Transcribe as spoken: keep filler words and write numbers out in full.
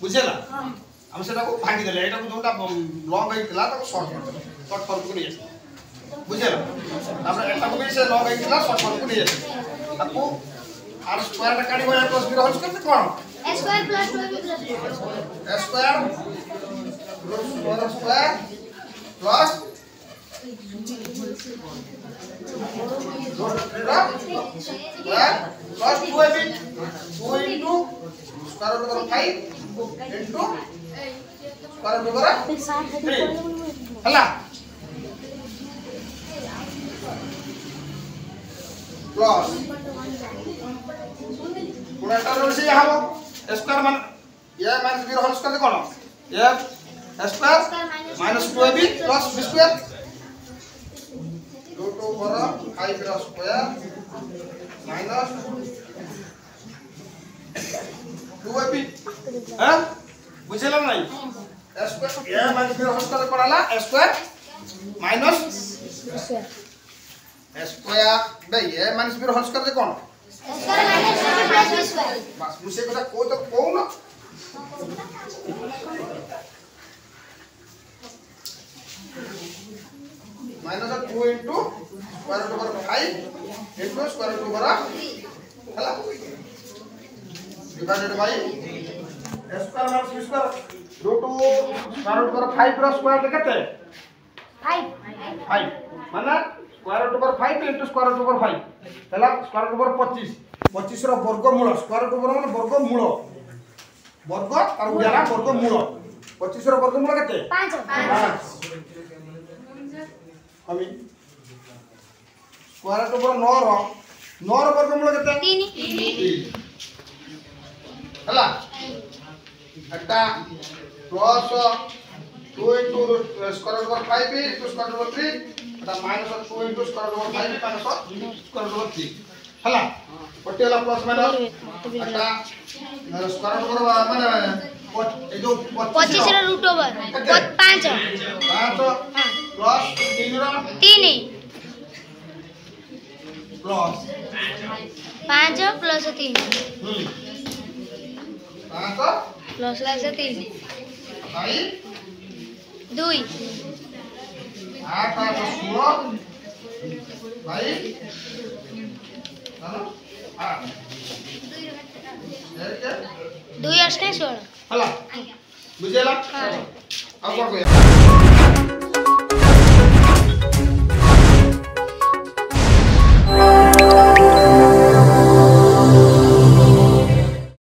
बुझेला हम सेटा को भागी देले एटा जोंटा लॉन्ग आइला त शॉर्ट शॉर्ट फॉर्म को लिया बुझेला हमरा एटा को भी से लॉन्ग आइला शॉर्ट फॉर्म को लिया आपको आर स्क्वायर टा काडी होया प्लस बी रहल करते कोन A square plus two B plus A square plus square plus plus two A B two into square root of five into square root of three हला प्लस गुणाकार रोसी हबो स्क्वायर मान a minus b whole square कोन a square minus two a b plus b square root over five रा square minus two A B ह बुझेला नाही स्क्वायर ए माइनस बी होस्टर कराला स्क्वायर माइनस स्क्वायर नाही ए माइनस बी होस्टर जे कोण square minus five square बस मुसे कथा को तो को ना minus two into square root over five into square root over three हला divided by s square minus b square √two square root पर फाइव रा स्क्वायर कितने फाइव फाइव माने स्क्वायर रूट पर फाइव इनटू स्क्वायर रूट पर five तला square root पर पच्चीस पच्चीस रा वर्गमूल स्क्वायर रूट पर माने वर्गमूल वर्ग और उडाला वर्गमूल पच्चीस रा वर्गमूल कितने पाँच पाँच हम स्क्वायर रूट पर नौ रा नौ रा वर्गमूल कितने तीन हला अटा plus two into square root five into square root three अटा minus two into square root five minus square root three हला पट्टी वाला प्लस माइनस अटा स्क्वायर रूट माने ए जो पच्चीस रा रूट ओवर पाँच पाँच प्लस तीन रा तीन प्लस पाँच प्लस तीन हम पाँच प्लस तीन भाई दो आठ आठ सोलह भाई हेलो हां दो आठ सोलह हेलो बुझेला अब कोन